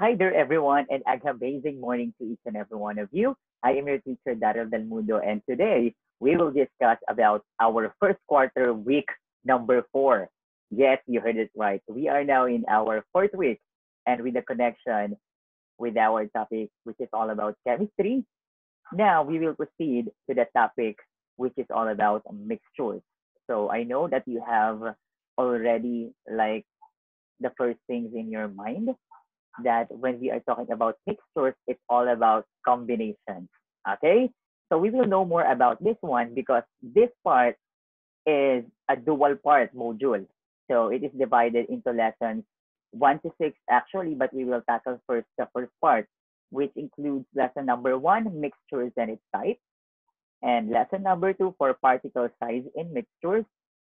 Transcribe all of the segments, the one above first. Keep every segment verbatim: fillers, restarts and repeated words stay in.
Hi there, everyone, and an amazing morning to each and every one of you. I am your teacher, Daryl Delmundo, and today we will discuss about our first quarter week number four. Yes, you heard it right. We are now in our fourth week, and with a connection with our topic, which is all about chemistry. Now we will proceed to the topic, which is all about mixtures. So I know that you have already like the first things in your mind, that when we are talking about mixtures, it's all about combinations, okay? So we will know more about this one because this part is a dual part module. So it is divided into lessons one to six actually, but we will tackle first the first part, which includes lesson number one, mixtures and its type, and lesson number two for particle size in mixtures,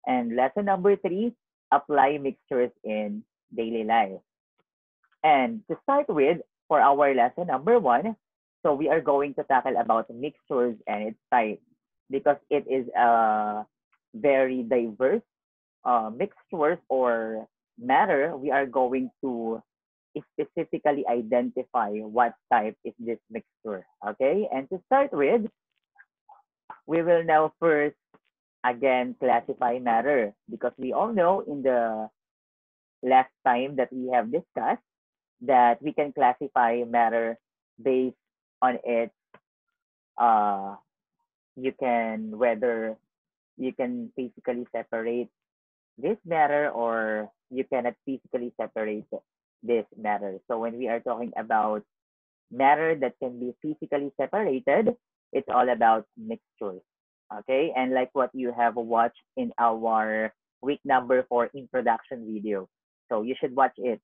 and lesson number three, apply mixtures in daily life. And to start with, for our lesson number one, so we are going to tackle about mixtures and its type because it is a very diverse uh, mixtures or matter. We are going to specifically identify what type is this mixture, okay? And to start with, we will now first, again, classify matter because we all know in the last time that we have discussed that we can classify matter based on its uh you can whether you can physically separate this matter or you cannot physically separate this matter. So when we are talking about matter that can be physically separated, it's all about mixtures, okay? And like what you have watched in our week number four introduction video, so you should watch it.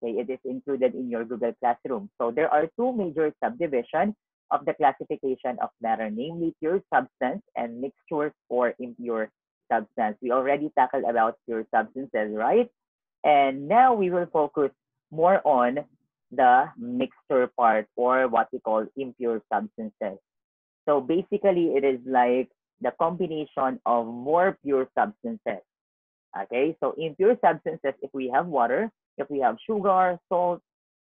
Okay, it is included in your Google Classroom. So there are two major subdivisions of the classification of matter, namely pure substance and mixtures or impure substance. We already tackled about pure substances, right? And now we will focus more on the mixture part or what we call impure substances. So basically it is like the combination of more pure substances. Okay, so impure substances, if we have water, if we have sugar, salt,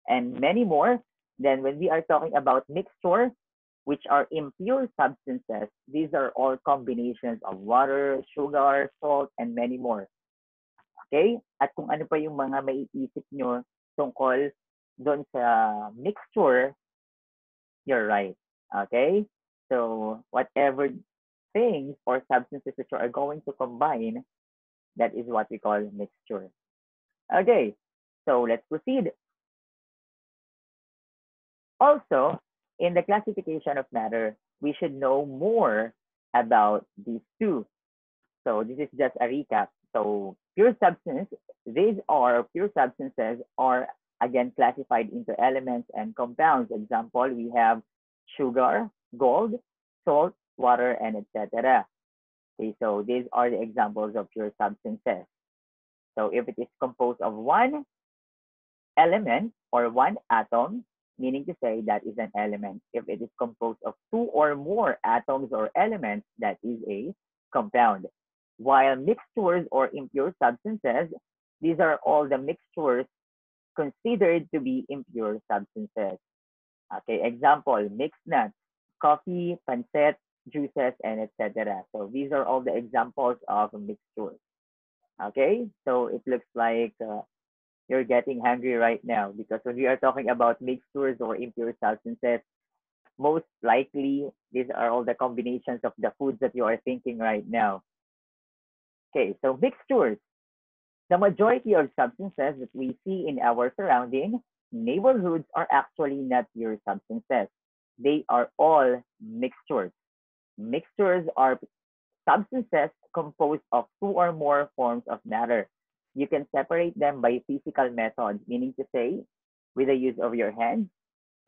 and many more, then when we are talking about mixture, which are impure substances, these are all combinations of water, sugar, salt, and many more. Okay? At kung ano pa yung mga maiisip nyo tungkol doon sa mixture, you're right. Okay? So, whatever things or substances that you are going to combine, that is what we call mixture. Okay. So let's proceed. Also, in the classification of matter, we should know more about these two. So this is just a recap. So pure substance, these are pure substances are again classified into elements and compounds. Example, we have sugar, gold, salt, water, and et cetera. Okay, so these are the examples of pure substances. So if it is composed of one element or one atom, meaning to say that is an element. If it is composed of two or more atoms or elements, that is a compound. While mixtures or impure substances, these are all the mixtures considered to be impure substances. Okay, example, mixed nuts, coffee, pancit, juices, and et cetera. So these are all the examples of mixtures. Okay, so it looks like uh, you're getting hungry right now because when we are talking about mixtures or impure substances, most likely these are all the combinations of the foods that you are thinking right now. Okay, so mixtures. The majority of substances that we see in our surrounding neighborhoods are actually not pure substances. They are all mixtures. Mixtures are substances composed of two or more forms of matter. You can separate them by physical methods, meaning to say, with the use of your hands,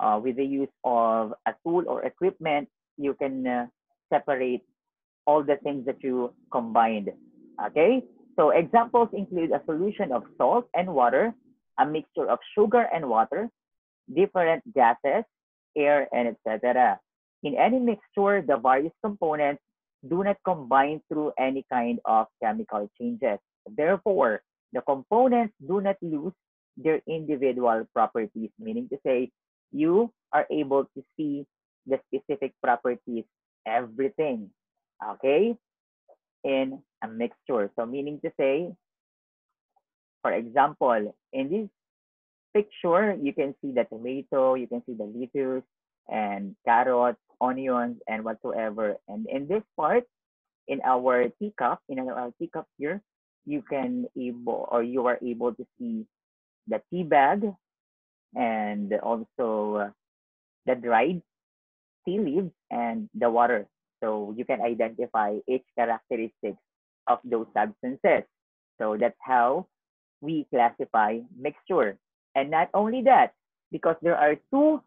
uh, with the use of a tool or equipment, you can uh, separate all the things that you combined, okay? So examples include a solution of salt and water, a mixture of sugar and water, different gases, air, and et cetera. In any mixture, the various components do not combine through any kind of chemical changes. Therefore, the components do not lose their individual properties, meaning to say you are able to see the specific properties, everything, okay, in a mixture. So meaning to say, for example, in this picture, you can see the tomato, you can see the lettuce and carrots, onions, and whatsoever. And in this part, in our teacup, in our teacup here, you can able or you are able to see the tea bag and also the dried tea leaves and the water. So you can identify each characteristics of those substances. So that's how we classify mixture. And not only that, because there are two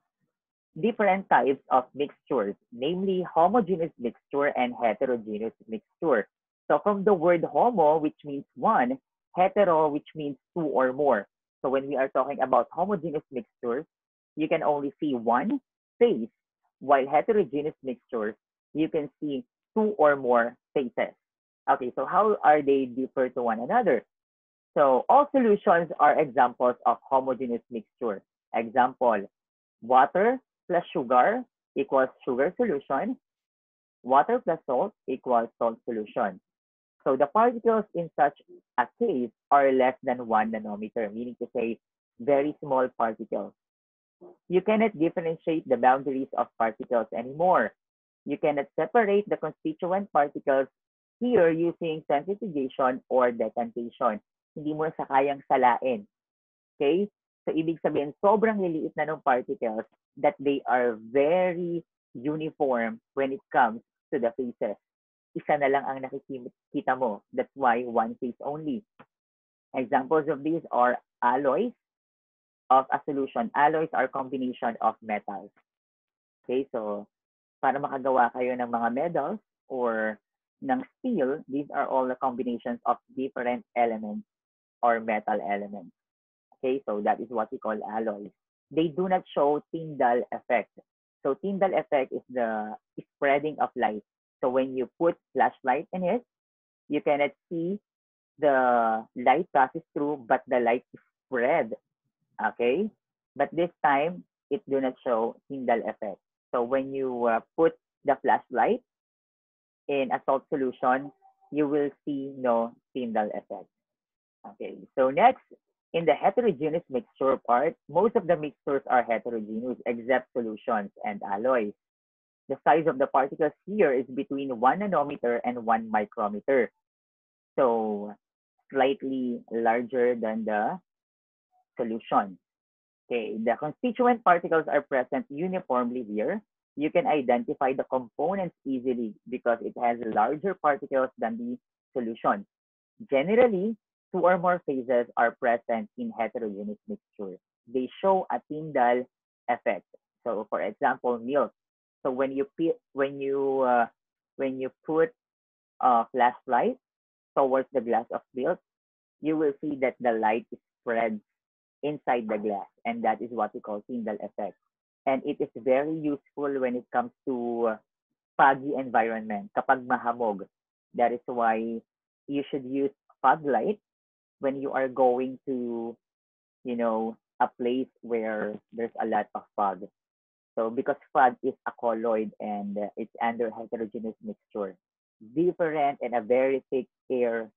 different types of mixtures, namely homogeneous mixture and heterogeneous mixture. So from the word homo, which means one, hetero, which means two or more. So when we are talking about homogeneous mixtures, you can only see one face, while heterogeneous mixtures, you can see two or more faces. Okay, so how are they differ to one another? So all solutions are examples of homogeneous mixture. Example, water plus sugar equals sugar solution. Water plus salt equals salt solution. So the particles in such a case are less than one nanometer, meaning to say very small particles. You cannot differentiate the boundaries of particles anymore. You cannot separate the constituent particles here using sensitization or decantation. Hindi mo sa kayang salain. Okay? So ibig sabihin, sobrang liliit na ng particles that they are very uniform when it comes to the faces. Isa na lang ang nakikita mo. That's why one face only. Examples of these are alloys of a solution. Alloys are combination of metals. Okay, so para makagawa kayo ng mga metals or ng steel, these are all the combinations of different elements or metal elements. Okay, so that is what we call alloys. They do not show Tyndall effect. So Tyndall effect is the spreading of light. So when you put flashlight in it, you cannot see the light passes through, but the light is spread. Okay? But this time, it do not show Tyndall effect. So when you uh, put the flashlight in a salt solution, you will see no Tyndall effect. Okay, so next, in the heterogeneous mixture part, most of the mixtures are heterogeneous except solutions and alloys. The size of the particles here is between one nanometer and one micrometer. So slightly larger than the solution. Okay, the constituent particles are present uniformly here. You can identify the components easily because it has larger particles than the solution. Generally, two or more phases are present in heterogeneous mixture. They show a Tyndall effect. So for example, milk. So when you when you uh, when you put a flashlight towards the glass of milk, you will see that the light is spread inside the glass, and that is what we call Tyndall effect. And it is very useful when it comes to foggy environment. Kapag mahamog, that is why you should use fog light when you are going to, you know, a place where there's a lot of fog. So because fog is a colloid and it's under heterogeneous mixture, different and a very thick air,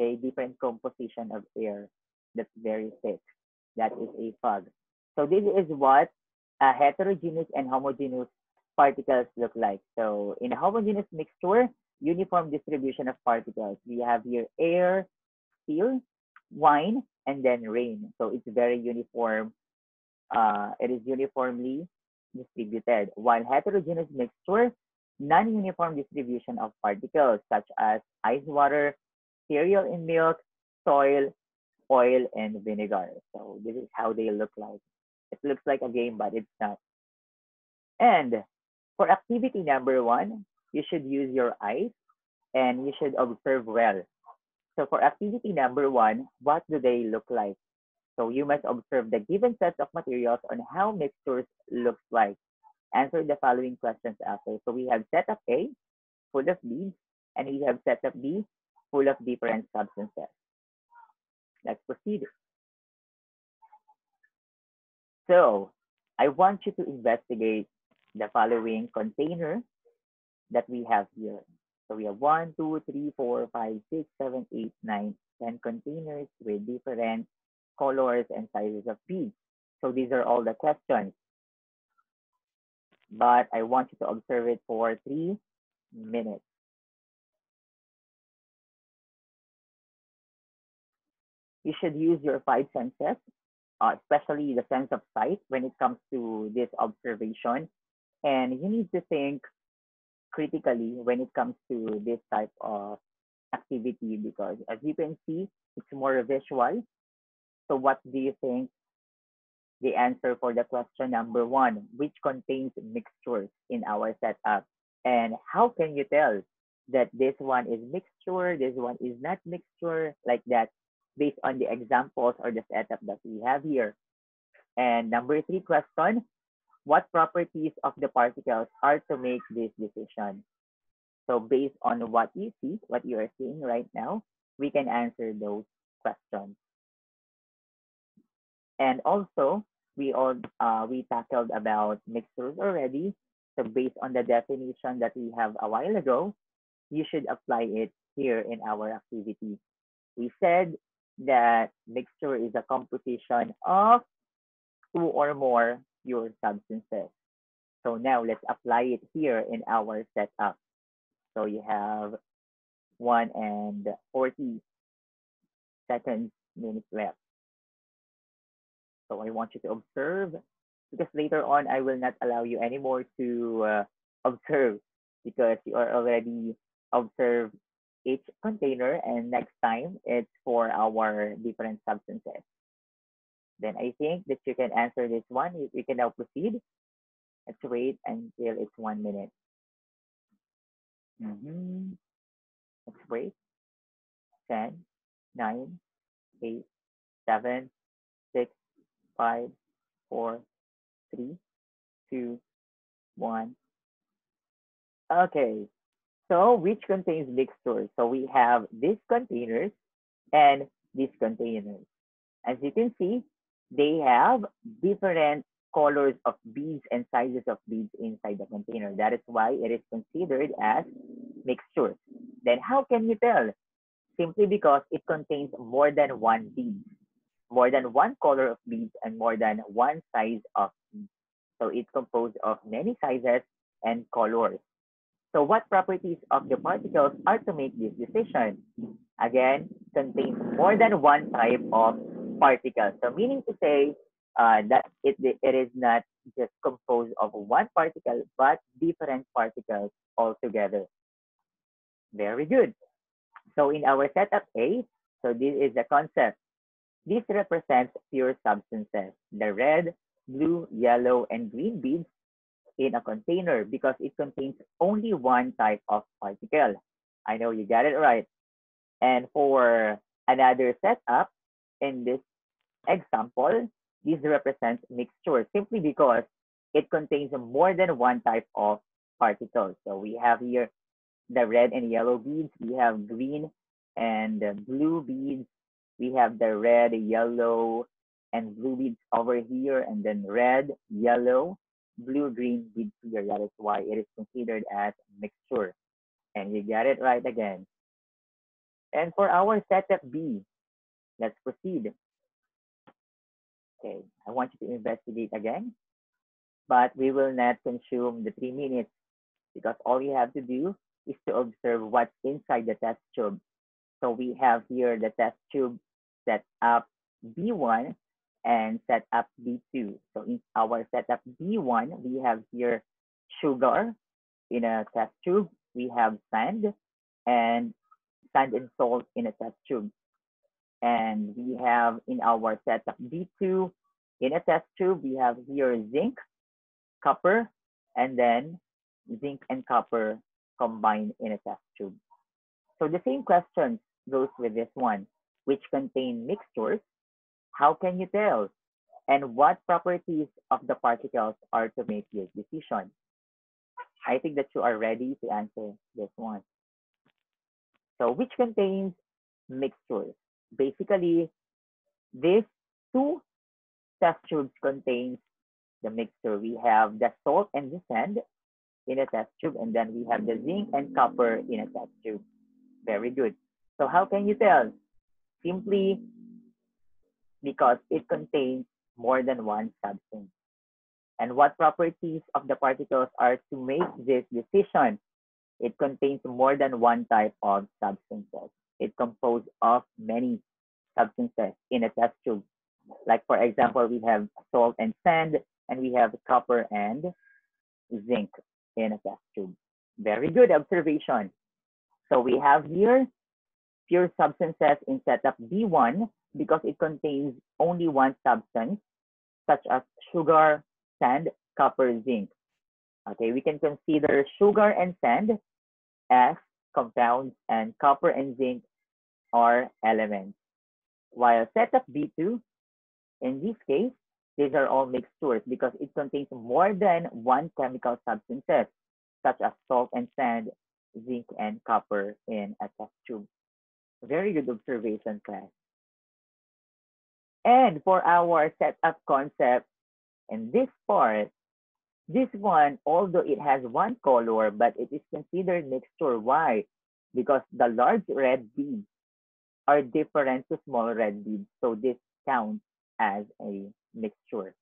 okay, different composition of air that's very thick. That is a fog. So this is what a heterogeneous and homogeneous particles look like. So in a homogeneous mixture, uniform distribution of particles. We have here air, steel, wine, and then rain. So it's very uniform. Uh, it is uniformly distributed. While heterogeneous mixture, non-uniform distribution of particles such as ice water, cereal in milk, soil, oil, and vinegar. So this is how they look like. It looks like a game, but it's not. And for activity number one, you should use your eyes and you should observe well. So for activity number one, what do they look like? So you must observe the given sets of materials on how mixtures looks like. Answer the following questions after. So we have setup A, full of beads, and we have setup B, full of different substances. Let's proceed. So I want you to investigate the following container that we have here. So we have one, two, three, four, five, six, seven, eight, nine, ten containers with different colors and sizes of beads. So these are all the questions, but I want you to observe it for three minutes. You should use your five senses, uh, especially the sense of sight when it comes to this observation. And you need to think critically when it comes to this type of activity, because as you can see, it's more visual. So what do you think the answer for the question number one, which contains mixtures in our setup? And how can you tell that this one is mixture, this one is not mixture, like that, based on the examples or the setup that we have here? And number three question, what properties of the particles are to make this decision? So based on what you see, what you are seeing right now, we can answer those questions. And also, we all uh, we tackled about mixtures already. So based on the definition that we have a while ago, you should apply it here in our activity. We said that mixture is a composition of two or more pure substances. So now let's apply it here in our setup. So you have one and forty seconds minutes left. So I want you to observe, because later on I will not allow you anymore to uh, observe, because you are already observed each container, and next time it's for our different substances. Then I think that you can answer this one. You, you can now proceed. Let's wait until it's one minute. Mm-hmm. Let's wait. ten, nine, eight, seven, six, five, four, three, two, one. Okay, so which contains mixtures? So we have these containers and these containers. As you can see, they have different colors of beads and sizes of beads inside the container. That is why it is considered as mixture. Then how can you tell? Simply because it contains more than one bead, more than one color of beads, and more than one size of beads. So it's composed of many sizes and colors. So what properties of the particles are to make this decision? Again, contains more than one type of particle. So meaning to say uh, that it, it is not just composed of one particle, but different particles altogether. Very good. So in our setup A, so this is the concept. This represents pure substances, the red, blue, yellow, and green beads in a container, because it contains only one type of particle. I know you got it right. And for another setup, in this example, this represents mixture, simply because it contains more than one type of particles. So we have here the red and yellow beads, we have green and blue beads, we have the red, yellow, and blue beads over here, and then red, yellow, blue, green beads here. That is why it is considered as mixture. And you got it right again. And for our setup B, let's proceed. Okay, I want you to investigate again, but we will not consume the three minutes because all you have to do is to observe what's inside the test tube. So we have here the test tube set up B one and set up B two. So in our setup B one, we have here sugar in a test tube. We have sand and sand and salt in a test tube. And we have in our setup B two, in a test tube, we have here zinc, copper, and then zinc and copper combined in a test tube. So the same question goes with this one, which contain mixtures. How can you tell? And what properties of the particles are to make this decision? I think that you are ready to answer this one. So which contains mixtures? Basically, these two test tube contains the mixture. We have the salt and the sand in a test tube, and then we have the zinc and copper in a test tube. Very good. So how can you tell? Simply because it contains more than one substance. And what properties of the particles are to make this decision? It contains more than one type of substances. It's composed of many substances in a test tube. Like, for example, we have salt and sand, and we have copper and zinc in a test tube. Very good observation. So we have here pure substances in setup B one because it contains only one substance, such as sugar, sand, copper, zinc. Okay, we can consider sugar and sand as compounds, and copper and zinc are elements. While setup B two, in this case, these are all mixtures because it contains more than one chemical substances, such as salt and sand, zinc and copper in a test tube. Very good observation, class. And for our setup concept, in this part, this one, although it has one color, but it is considered mixture. Why? Because the large red beads are different to small red beads, so this counts as a mixture.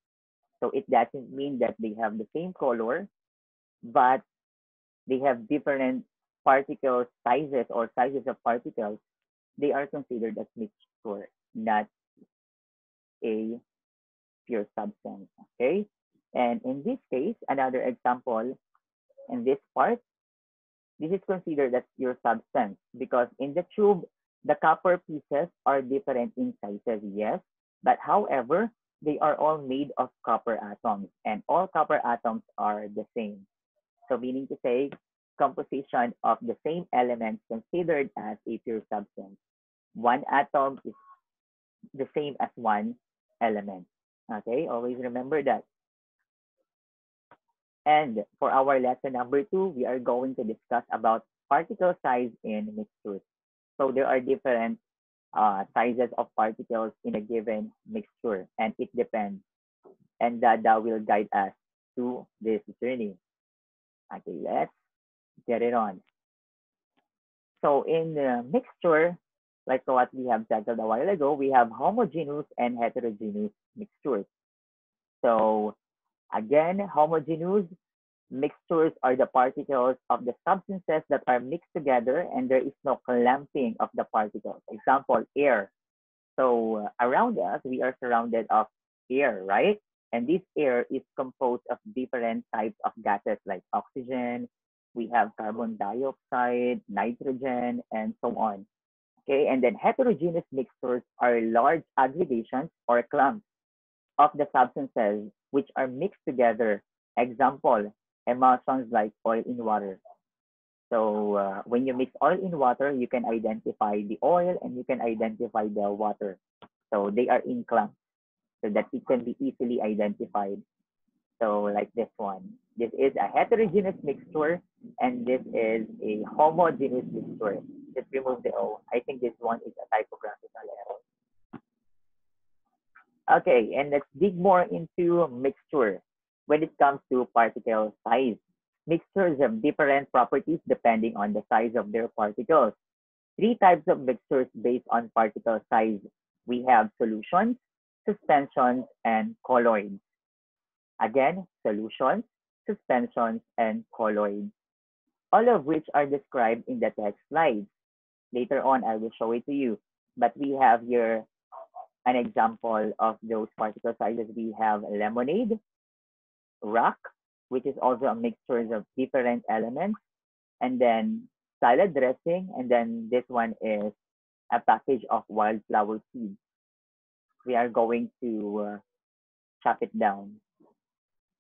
So it doesn't mean that they have the same color, but they have different particle sizes or sizes of particles. They are considered as mixture, not a pure substance, okay? And in this case, another example, in this part, this is considered as pure substance because in the tube, the copper pieces are different in sizes, yes, but however, they are all made of copper atoms, and all copper atoms are the same. So meaning to say, composition of the same elements considered as a pure substance. One atom is the same as one element, okay? Always remember that. And for our lesson number two, we are going to discuss about particle size in mixtures. So there are different uh, sizes of particles in a given mixture, and it depends. And that, that will guide us to this journey. Okay, let's get it on. So in the mixture, like what we have titled a while ago, we have homogeneous and heterogeneous mixtures. So again, homogeneous mixtures are the particles of the substances that are mixed together and there is no clumping of the particles. Example, air. So uh, around us, we are surrounded of air, right? And this air is composed of different types of gases like oxygen, we have carbon dioxide, nitrogen, and so on. Okay, and then heterogeneous mixtures are large aggregations or clumps of the substances which are mixed together. Example, emulsions like oil in water. So uh, when you mix oil in water, you can identify the oil and you can identify the water. So they are in clumps so that it can be easily identified. So like this one, this is a heterogeneous mixture and this is a homogeneous mixture. Just remove the O. I think this one is a typographical error. Okay, and let's dig more into mixture. When it comes to particle size, mixtures have different properties depending on the size of their particles. Three types of mixtures based on particle size. We have solutions, suspensions, and colloids. Again, solutions, suspensions, and colloids, all of which are described in the text slides. Later on, I will show it to you. But we have here an example of those particle sizes. We have lemonade, rock, which is also a mixture of different elements, and then salad dressing, and then this one is a package of wildflower seeds. We are going to uh, chop it down.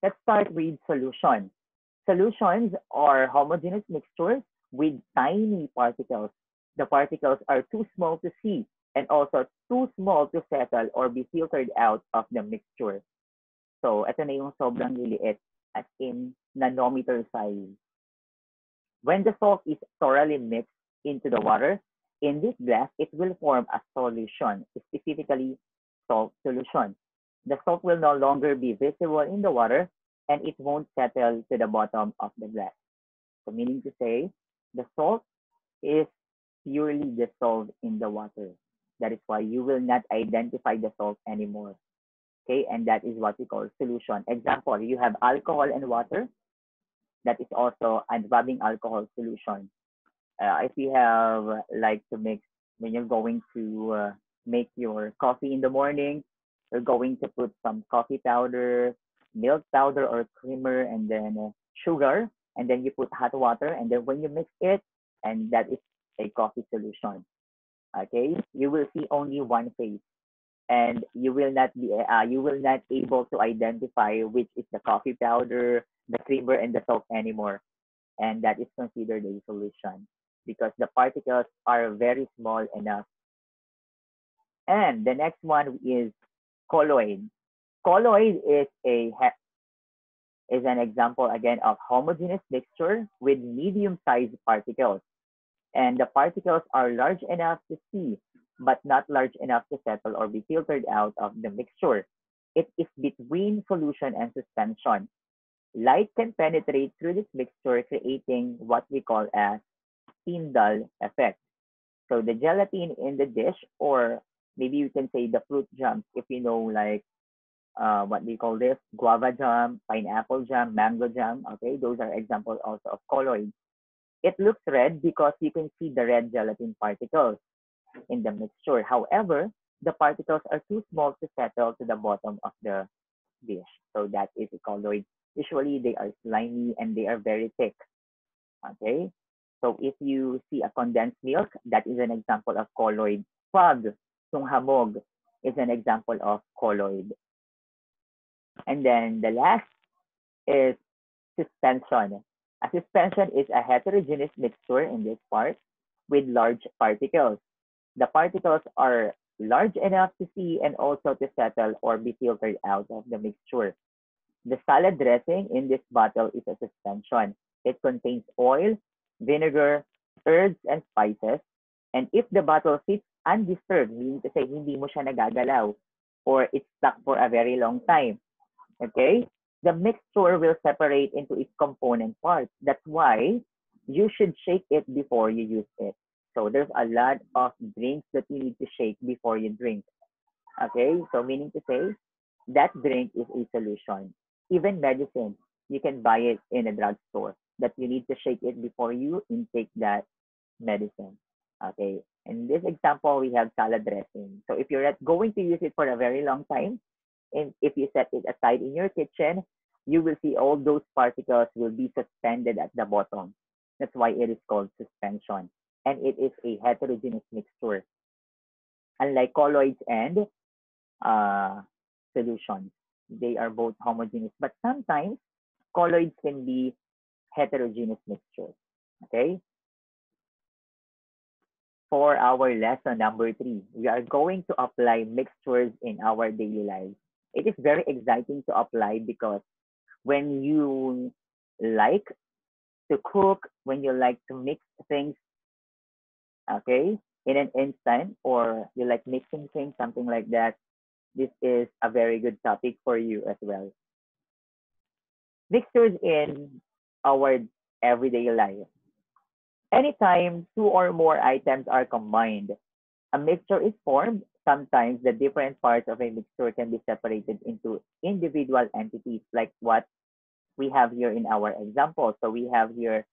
Let's start with solutions. Solutions are homogeneous mixtures with tiny particles. The particles are too small to see and also too small to settle or be filtered out of the mixture. So, ito na yung sobrang liliit as in nanometer size. When the salt is thoroughly mixed into the water, in this glass, it will form a solution, specifically salt solution. The soap will no longer be visible in the water and it won't settle to the bottom of the glass. So meaning to say, the salt is purely dissolved in the water. That is why you will not identify the salt anymore. Okay, and that is what we call solution. Example, you have alcohol and water. That is also a rubbing alcohol solution. Uh, if you have uh, like to mix, when you're going to uh, make your coffee in the morning, you're going to put some coffee powder, milk powder or creamer, and then uh, sugar, and then you put hot water, and then when you mix it, and that is a coffee solution. Okay, you will see only one phase, and you will not be uh, you will not able to identify which is the coffee powder, the creamer, and the soap anymore, and that is considered a solution because the particles are very small enough. And the next one is colloid. Colloid is a is an example again of homogeneous mixture with medium-sized particles, and the particles are large enough to see but not large enough to settle or be filtered out of the mixture. It is between solution and suspension. Light can penetrate through this mixture, creating what we call as Tyndall effect. So the gelatin in the dish, or maybe you can say the fruit jams, if you know, like uh, what we call this, guava jam, pineapple jam, mango jam, okay? Those are examples also of colloids. It looks red because you can see the red gelatin particles in the mixture. However, the particles are too small to settle to the bottom of the dish. So that is a colloid. Usually they are slimy and they are very thick. Okay, so if you see a condensed milk, that is an example of colloid. Fog, tunghamog, is an example of colloid. And then the last is suspension. A suspension is a heterogeneous mixture in this part with large particles. The particles are large enough to see and also to settle or be filtered out of the mixture. The salad dressing in this bottle is a suspension. It contains oil, vinegar, herbs, and spices. And if the bottle sits undisturbed, meaning to say hindi mo siya nagagalaw, or it's stuck for a very long time, okay, the mixture will separate into its component parts. That's why you should shake it before you use it. So there's a lot of drinks that you need to shake before you drink. Okay, so meaning to say, that drink is a solution. Even medicine, you can buy it in a drugstore, but you need to shake it before you intake that medicine. Okay, in this example, we have salad dressing. So if you're going to use it for a very long time, and if you set it aside in your kitchen, you will see all those particles will be suspended at the bottom. That's why it is called suspension. And it is a heterogeneous mixture, unlike colloids and uh, solutions. They are both homogeneous, but sometimes colloids can be heterogeneous mixtures. Okay. For our lesson number three, we are going to apply mixtures in our daily lives. It is very exciting to apply because when you like to cook, when you like to mix things, okay, in an instant, or you like mixing things, something like that, this is a very good topic for you as well. Mixtures in our everyday life. Anytime two or more items are combined, a mixture is formed. Sometimes the different parts of a mixture can be separated into individual entities, like what we have here in our example. So we have here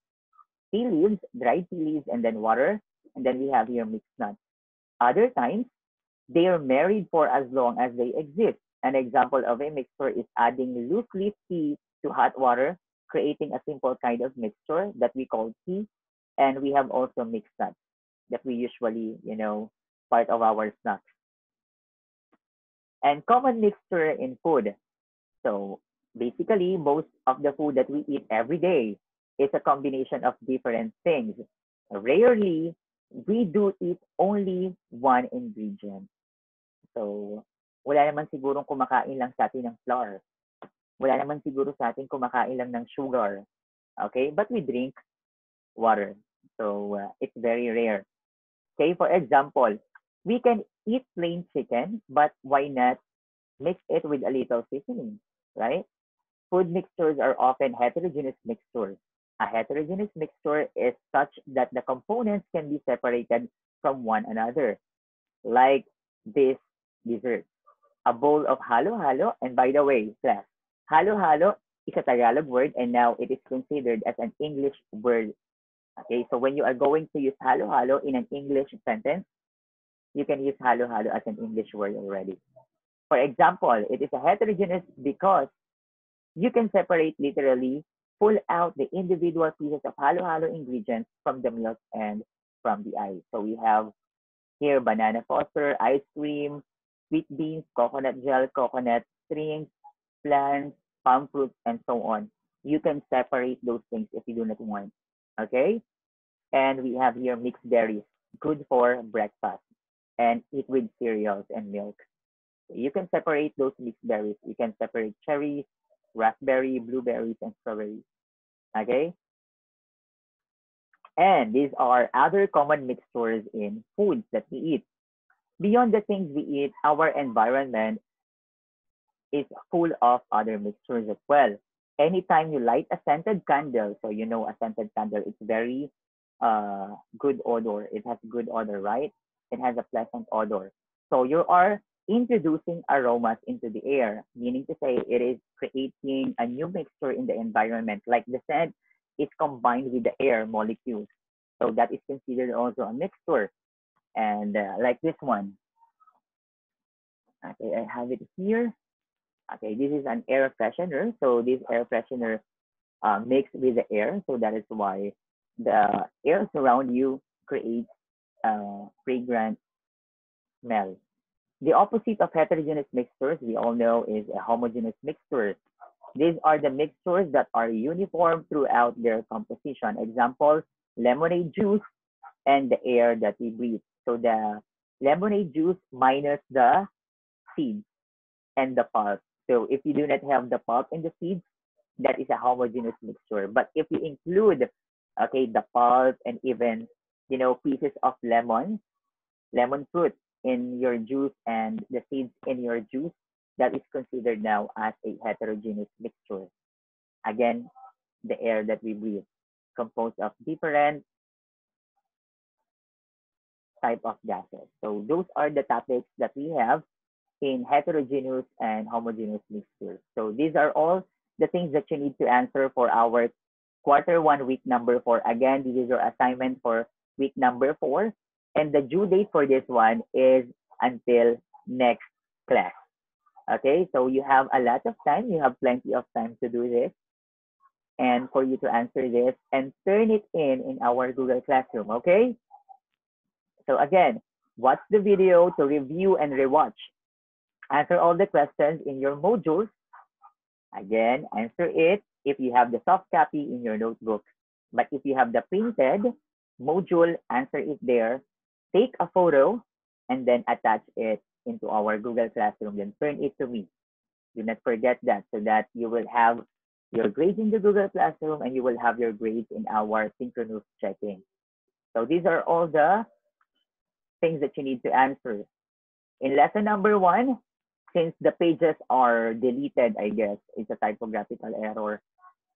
tea leaves, dried tea leaves, and then water. And then we have here mixed nuts. Other times, they are married for as long as they exist. An example of a mixture is adding loose leaf tea to hot water, creating a simple kind of mixture that we call tea. And we have also mixed nuts that we usually, you know, part of our snacks. And common mixture in food. So basically, most of the food that we eat every day is a combination of different things. Rarely, we do eat only one ingredient. So, wala naman sigurong kumakain lang sa atin ng flour. Wala naman siguro sa atin kumakain lang ng sugar. Okay? But we drink water. So, uh, it's very rare. Okay? For example, we can eat plain chicken, but why not Mix it with a little seasoning, right? Food mixtures are often heterogeneous mixtures. A heterogeneous mixture is such that the components can be separated from one another, like this dessert. A bowl of halo-halo, and by the way, class, halo-halo is a Tagalog word, and now it is considered as an English word. Okay, so when you are going to use halo-halo in an English sentence, you can use halo-halo as an English word already. For example, it is a heterogeneous because you can separate literally, pull out the individual pieces of halo-halo ingredients from the milk and from the ice. So we have here banana foster, ice cream, sweet beans, coconut gel, coconut strings, plants, palm fruits, and so on. You can separate those things if you do not want, okay? And we have here mixed berries, good for breakfast, and eat with cereals and milk. So you can separate those mixed berries. You can separate cherries, raspberry, blueberries, and strawberries, okay? And these are other common mixtures in foods that we eat. Beyond the things we eat, our environment is full of other mixtures as well. Anytime you light a scented candle, so you know a scented candle, it's very uh, good odor. It has good odor, right? It has a pleasant odor. So you are introducing aromas into the air, meaning to say it is creating a new mixture in the environment. Like the scent is combined with the air molecules. So that is considered also a mixture. And uh, like this one, okay, I have it here. Okay, this is an air freshener. So this air freshener uh, mixed with the air. So that is why the air around you creates uh, fragrant smell. The opposite of heterogeneous mixtures, we all know, is a homogeneous mixture. These are the mixtures that are uniform throughout their composition. Example, lemonade juice and the air that we breathe. So the lemonade juice minus the seeds and the pulp. So if you do not have the pulp and the seeds, that is a homogeneous mixture. But if you include, okay, the pulp and even, you know, pieces of lemon, lemon fruit in your juice and the seeds in your juice, that is considered now as a heterogeneous mixture. Again, the air that we breathe composed of different type of gases. So those are the topics that we have in heterogeneous and homogeneous mixtures. So these are all the things that you need to answer for our quarter one, week number four. Again, this is your assignment for week number four. And the due date for this one is until next class. Okay, so you have a lot of time. You have plenty of time to do this and for you to answer this and turn it in in our Google Classroom, okay? So again, watch the video to review and rewatch. Answer all the questions in your modules. Again, answer it if you have the soft copy in your notebook. But if you have the printed module, answer it there. Take a photo and then attach it into our Google Classroom. Then turn it to me. Do not forget that, so that you will have your grades in the Google Classroom and you will have your grades in our synchronous checking. So these are all the things that you need to answer. In lesson number one, since the pages are deleted, I guess, it's a typographical error.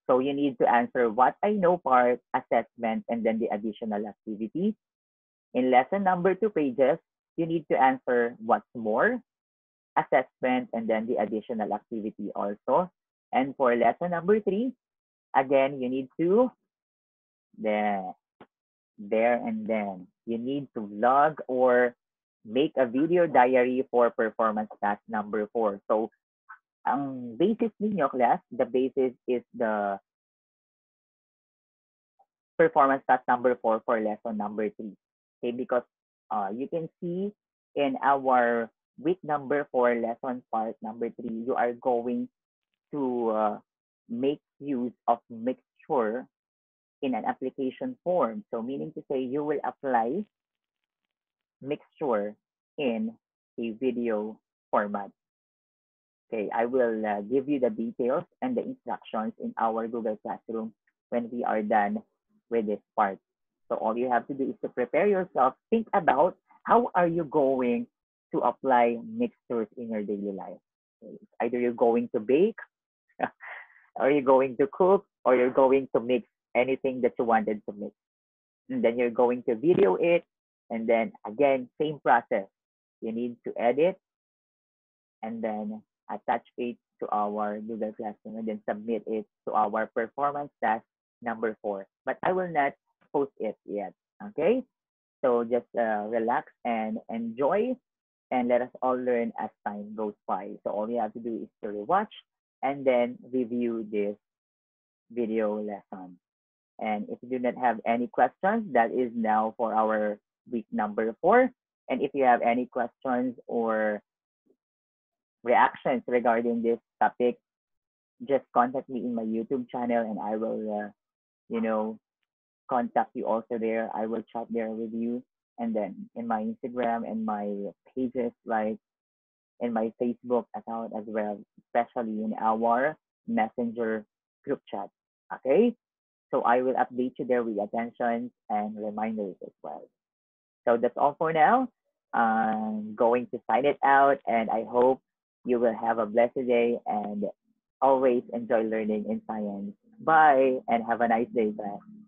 So you need to answer what I know part, assessment, and then the additional activity. In lesson number two pages, you need to answer what's more, assessment, and then the additional activity also. And for lesson number three, again, you need to, the, there and then. You need to vlog or make a video diary for performance task number four. So, ang basis ninyo, class, the basis is the performance task number four for lesson number three. Okay, because uh, you can see in our week number four lesson part number three, you are going to uh, make use of mixture in an application form. So meaning to say you will apply mixture in a video format. Okay, I will uh, give you the details and the instructions in our Google Classroom when we are done with this part. So all you have to do is to prepare yourself, think about how are you going to apply mixtures in your daily life. Either you're going to bake, or you're going to cook, or you're going to mix anything that you wanted to mix. And then you're going to video it. And then again, same process. You need to edit and then attach it to our Google Classroom and then submit it to our performance task number four. But I will not post it yet, okay? So just uh, relax and enjoy, and let us all learn as time goes by. So all you have to do is to rewatch and then review this video lesson. And if you do not have any questions, that is now for our week number four. And if you have any questions or reactions regarding this topic, just contact me in my YouTube channel, and I will, uh, you know, contact you also there. I will chat there with you. And then in my Instagram and my pages, like in my Facebook account as well, especially in our Messenger group chat. Okay. So I will update you there with attentions and reminders as well. So that's all for now. I'm going to sign it out, and I hope you will have a blessed day and always enjoy learning in science. Bye, and have a nice day, guys.